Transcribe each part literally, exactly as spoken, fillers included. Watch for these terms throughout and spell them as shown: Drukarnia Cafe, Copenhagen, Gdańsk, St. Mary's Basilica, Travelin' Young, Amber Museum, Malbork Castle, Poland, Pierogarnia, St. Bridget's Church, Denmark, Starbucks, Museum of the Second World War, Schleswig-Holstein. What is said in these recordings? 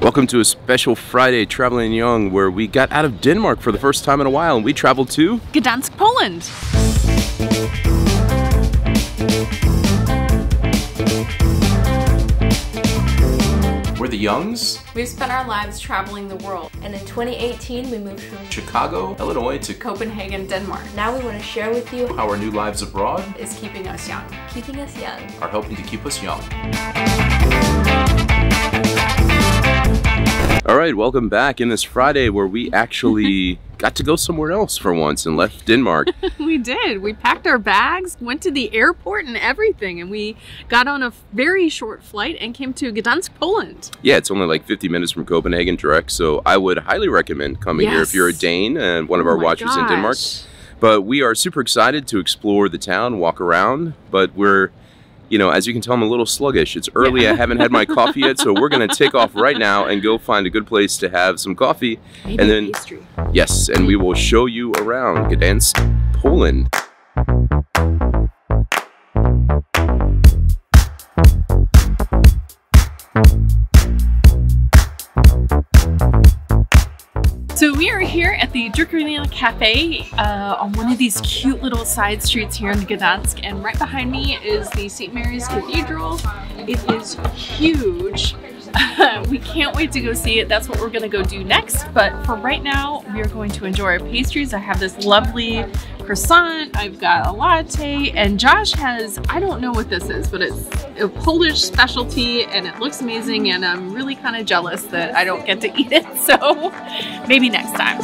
Welcome to a special Friday Travelin' Young, where we got out of Denmark for the first time in a while and we traveled to Gdańsk, Poland. We're the Youngs. We've spent our lives traveling the world. And in twenty eighteen, we moved from Chicago, Illinois to Copenhagen, Denmark. Now we want to share with you how our new lives abroad is keeping us young. Keeping us young. Are helping to keep us young. All right, welcome back in this Friday where we actually got to go somewhere else for once and left Denmark. We did. We packed our bags, went to the airport and everything, and we got on a very short flight and came to Gdańsk, Poland. Yeah, it's only like fifty minutes from Copenhagen direct, so I would highly recommend coming yes. here if you're a Dane and one of our oh watchers gosh. in Denmark. But we are super excited to explore the town, walk around, but we're You know, as you can tell, I'm a little sluggish. It's early, yeah. I haven't had my coffee yet, so we're gonna take off right now and go find a good place to have some coffee. Maybe and then, pastry. Yes, and we will show you around Gdańsk, Poland. So we are here at the Drukarnia Cafe uh, on one of these cute little side streets here in Gdańsk, and right behind me is the Saint Mary's Cathedral. It is huge. We can't wait to go see it. That's what we're going to go do next, but for right now we are going to enjoy our pastries. I have this lovely croissant, I've got a latte, and Josh has, I don't know what this is, but it's a Polish specialty and it looks amazing, and I'm really kind of jealous that I don't get to eat it, so maybe next time.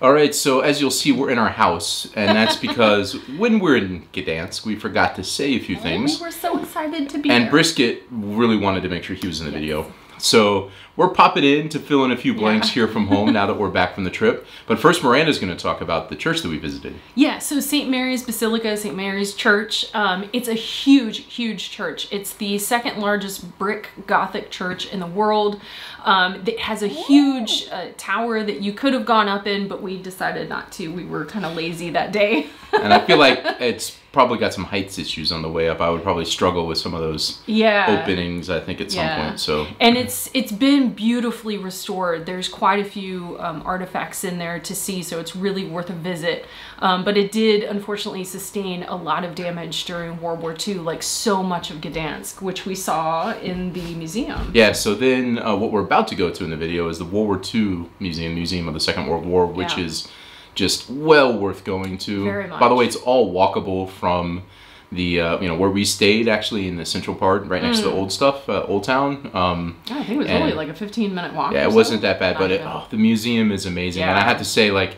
Alright, so as you'll see, we're in our house, and that's because when we're in Gdańsk, we forgot to say a few things. We were so excited to be And here. Brisket really wanted to make sure he was in the yes. video. So we're popping in to fill in a few blanks yeah. here from home now that we're back from the trip. But first, Miranda's going to talk about the church that we visited. Yeah, so Saint Mary's Basilica, Saint Mary's Church, um, it's a huge, huge church. It's the second largest brick Gothic church in the world. Um, it has a huge uh, tower that you could have gone up in, but we decided not to. We were kind of lazy that day. And I feel like it's probably got some heights issues on the way up. I would probably struggle with some of those yeah. openings, I think, at some yeah. point. So, and it's it's been beautifully restored. There's quite a few um, artifacts in there to see, so it's really worth a visit. Um, but it did, unfortunately, sustain a lot of damage during World War Two, like so much of Gdańsk, which we saw in the museum. Yeah, so then uh, what we're about to go to in the video is the World War Two Museum, Museum of the Second World War, which yeah. is just well worth going to. Very much. By the way, it's all walkable from the, uh, you know, where we stayed actually in the central part, right next mm. to the old stuff, uh, Old Town. Um, yeah, I think it was only like a fifteen minute walk. Yeah, it so. wasn't that bad, Not but it, oh, the museum is amazing. Yeah. And I have to say, like,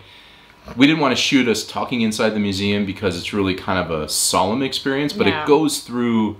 we didn't want to shoot us talking inside the museum because it's really kind of a solemn experience, but yeah. it goes through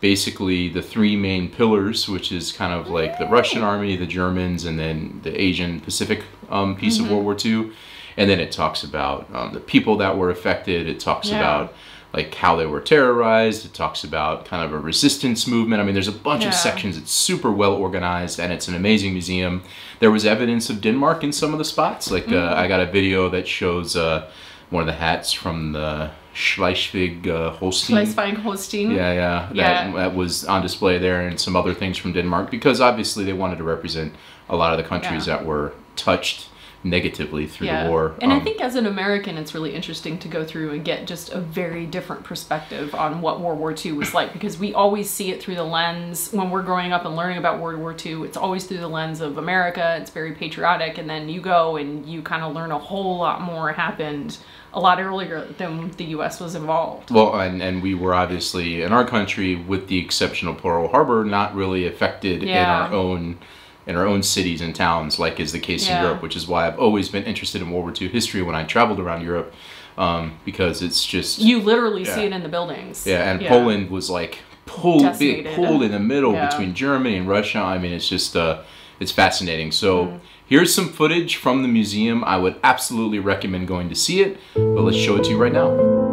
basically the three main pillars, which is kind of like the Russian army, the Germans, and then the Asian Pacific um, piece mm-hmm. of World War Two. And then it talks about um, the people that were affected. It talks yeah. about like how they were terrorized. It talks about kind of a resistance movement. I mean, there's a bunch yeah. of sections. It's super well organized, and it's an amazing museum. There was evidence of Denmark in some of the spots. Like mm-hmm. uh, I got a video that shows uh, one of the hats from the Schleswig-Holstein. Uh, Schleswig-Holstein. Yeah, yeah. yeah. That, that was on display there, and some other things from Denmark, because obviously they wanted to represent a lot of the countries yeah. that were touched negatively through yeah. the war. And um, I think as an American, it's really interesting to go through and get just a very different perspective on what World War Two was like, because we always see it through the lens, when we're growing up and learning about World War Two, it's always through the lens of America, it's very patriotic, and then you go and you kind of learn a whole lot more happened a lot earlier than the U S was involved. Well, and, and we were obviously, in our country, with the exception of Pearl Harbor, not really affected yeah. in our own in our own cities and towns, like is the case yeah. in Europe, which is why I've always been interested in World War Two history when I traveled around Europe, um, because it's just... You literally yeah. see it in the buildings. Yeah, and yeah. Poland was like pulled, big, pulled in the middle yeah. between Germany and Russia. I mean, it's just, uh, it's fascinating. So mm. here's some footage from the museum. I would absolutely recommend going to see it, but let's show it to you right now.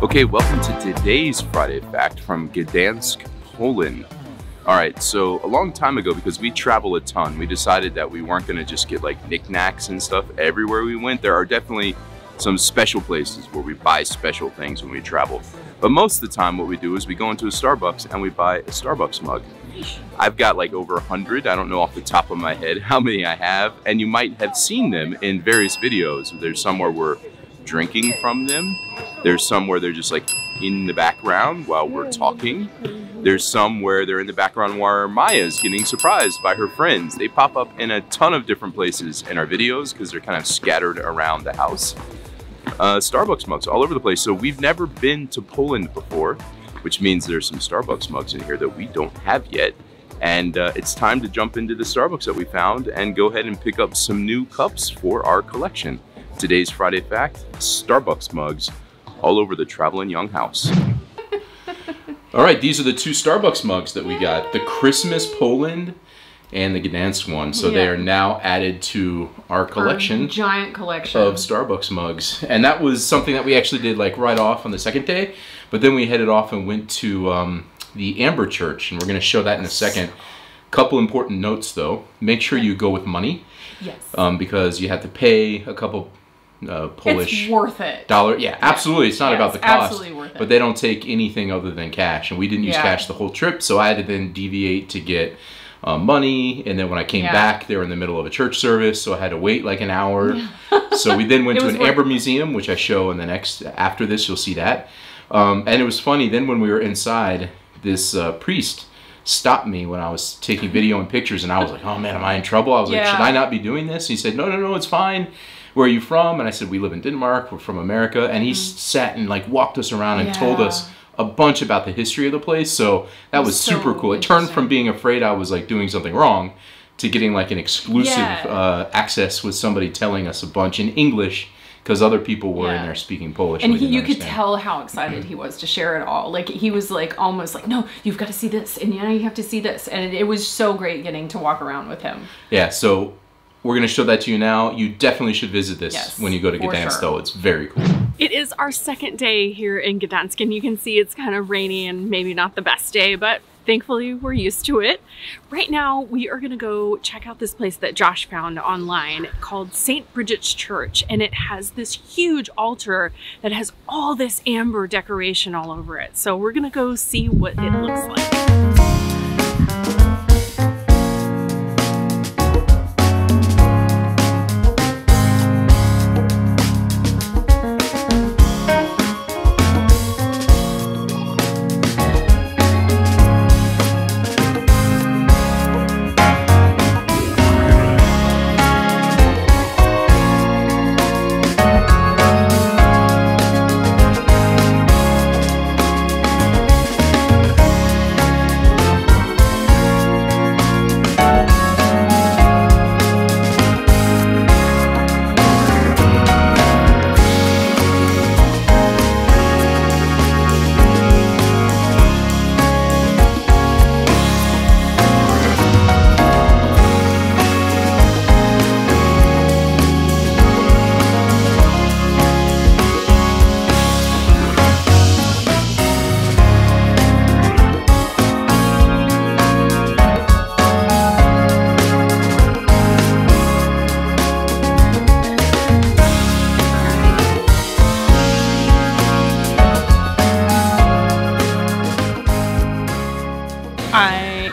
Okay, welcome to today's Friday Fact from Gdańsk, Poland. All right, so a long time ago, because we travel a ton, we decided that we weren't gonna just get like knickknacks and stuff everywhere we went. There are definitely some special places where we buy special things when we travel. But most of the time what we do is we go into a Starbucks and we buy a Starbucks mug. I've got like over a hundred. I don't know off the top of my head how many I have, and you might have seen them in various videos. There's somewhere we're drinking from them. There's some where they're just like in the background while we're talking. There's some where they're in the background while Maya's getting surprised by her friends. They pop up in a ton of different places in our videos because they're kind of scattered around the house. Uh, Starbucks mugs all over the place. So we've never been to Poland before, which means there's some Starbucks mugs in here that we don't have yet. And uh, it's time to jump into the Starbucks that we found and go ahead and pick up some new cups for our collection. Today's Friday Fact, Starbucks mugs all over the Travelin' Young house. All right, these are the two Starbucks mugs that we got, the Christmas Poland and the Gdańsk one. So yeah. they are now added to our collection. Our giant collection. Of Starbucks mugs. And that was something that we actually did like right off on the second day, but then we headed off and went to um, the Amber Church, and we're gonna show that in a second. Couple important notes though. Make sure you go with money. Yes. Um, because you have to pay a couple Uh, Polish it's worth it. Dollar, yeah, absolutely. It's not yes, about the cost, absolutely worth it. But they don't take anything other than cash, and we didn't use yeah. cash the whole trip, so I had to then deviate to get uh, money, and then when I came yeah. back, they were in the middle of a church service, so I had to wait like an hour. Yeah. So we then went to an Amber Museum, which I show in the next. After this, you'll see that. Um, and it was funny. Then when we were inside, this uh, priest stopped me when I was taking video and pictures, and I was like, "Oh man, am I in trouble?" I was yeah. like, "Should I not be doing this?" He said, "No, no, no, it's fine. Where are you from?" And I said, "We live in Denmark, we're from America." And he mm-hmm. sat and like walked us around and yeah. told us a bunch about the history of the place. So that was, was so super cool. It turned from being afraid I was like doing something wrong to getting like an exclusive yeah. uh, access with somebody telling us a bunch in English, because other people were yeah. in there speaking Polish. And, and he, you understand. Could tell how excited he was to share it all. Like he was like almost like, "No, you've got to see this, and now you have to see this." And it was so great getting to walk around with him. Yeah, so we're going to show that to you now. You definitely should visit this yes, when you go to Gdańsk sure. though. It's very cool. It is our second day here in Gdańsk, and you can see it's kind of rainy and maybe not the best day, but thankfully we're used to it. Right now we are gonna go check out this place that Josh found online called Saint Bridget's Church, and it has this huge altar that has all this amber decoration all over it. So we're gonna go see what it looks like.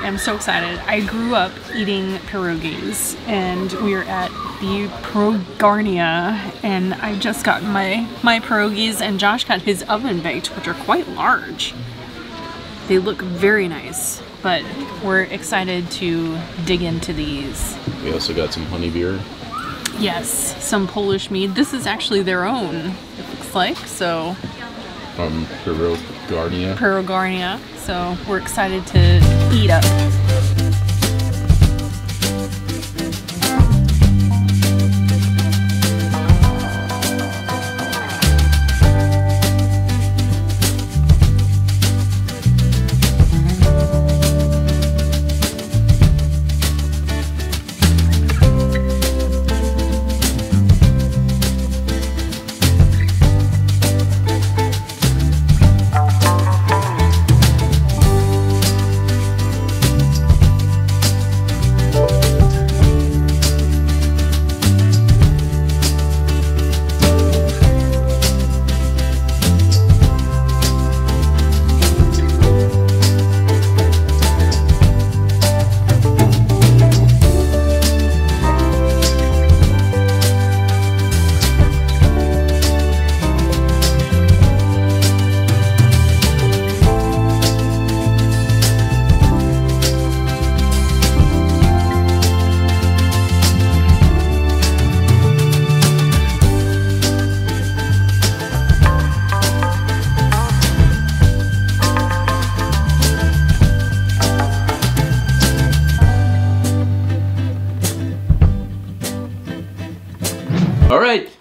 I'm so excited. I grew up eating pierogies, and we are at the Pierogarnia, and I just got my, my pierogies, and Josh got his oven baked, which are quite large. They look very nice, but we're excited to dig into these. We also got some honey beer. Yes, some Polish mead. This is actually their own, it looks like, so. From Pierogarnia. Pierogarnia. So we're excited to eat up.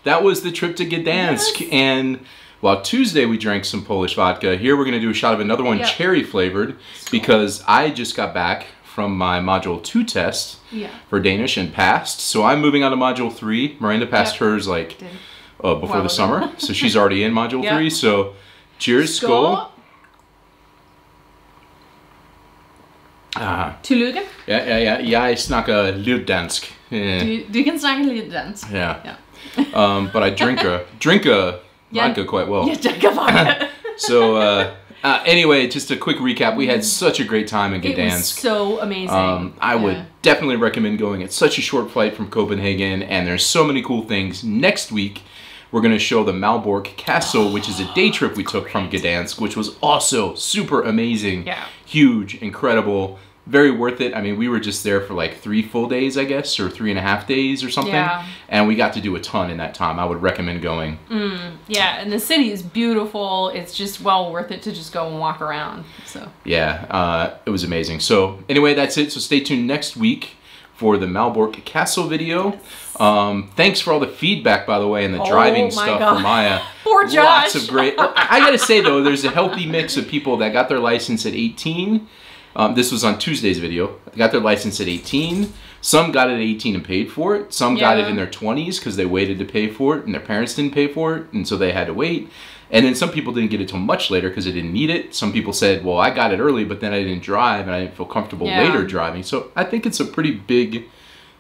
That was the trip to Gdańsk, yes. And while Tuesday we drank some Polish vodka, here we're going to do a shot of another one, yep. Cherry flavored, because I just got back from my Module two test, yeah, for Danish and passed, so I'm moving on to Module three. Miranda passed, yep, hers like uh, before well, the summer, so she's already in Module, yep, three, so cheers, skål. Ah. Tillykke. Ja, ja, ja. Jeg snakker lidt dansk. Yeah. Du, du kan snakke lidt dansk. Yeah. Yeah. um, but I drink a drink a yeah. vodka quite well. Yeah, drink a vodka. So uh, uh, anyway, just a quick recap. We had such a great time in Gdańsk. It was so amazing. Um, I yeah. would definitely recommend going. It's such a short flight from Copenhagen, and there's so many cool things. Next week, we're going to show the Malbork Castle, which is a day trip we took from Gdańsk, which was also super amazing. Yeah. Huge, incredible. Very worth it. I mean, we were just there for like three full days, I guess, or three and a half days or something. Yeah. And we got to do a ton in that time. I would recommend going. Mm, yeah, and the city is beautiful. It's just well worth it to just go and walk around. So. Yeah, uh, it was amazing. So anyway, that's it. So stay tuned next week for the Malbork Castle video. Yes. Um, thanks for all the feedback, by the way, and the oh driving stuff God. for Maya. Poor Josh. Lots of great. I gotta say though, there's a healthy mix of people that got their license at eighteen. Um, this was on Tuesday's video. They got their license at eighteen. Some got it at eighteen and paid for it. Some yeah. got it in their twenties because they waited to pay for it and their parents didn't pay for it, and so they had to wait. And then some people didn't get it till much later because they didn't need it. Some people said, well, I got it early, but then I didn't drive and I didn't feel comfortable yeah. later driving. So I think it's a pretty big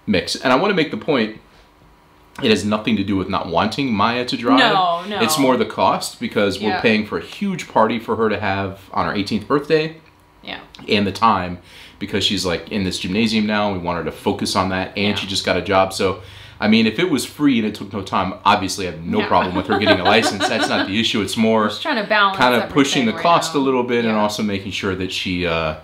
mix. And I want to make the point, it has nothing to do with not wanting Maya to drive. No, no. It's more the cost, because yeah. we're paying for a huge party for her to have on her eighteenth birthday. Yeah. And the time, because she's like in this gymnasium now. We want her to focus on that. And yeah. she just got a job. So, I mean, if it was free and it took no time, obviously I have no yeah. problem with her getting a license. That's not the issue. It's more just trying to balance, kind of pushing the right cost now. a little bit yeah. and also making sure that she... Uh,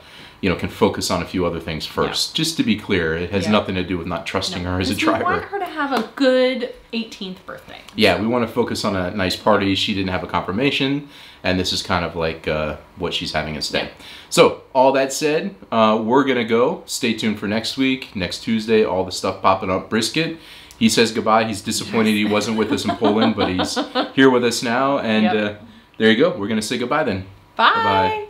you know, can focus on a few other things first. Yeah. Just to be clear, it has yeah. nothing to do with not trusting no. her as a driver. We want her to have a good eighteenth birthday. Yeah, we want to focus on a nice party. She didn't have a confirmation, and this is kind of like uh, what she's having instead. Yeah. So, all that said, uh, we're going to go. Stay tuned for next week, next Tuesday, all the stuff popping up. Brisket, he says goodbye. He's disappointed he wasn't with us in Poland, but he's here with us now. And yep. uh, there you go. We're going to say goodbye then. Bye. Bye-bye.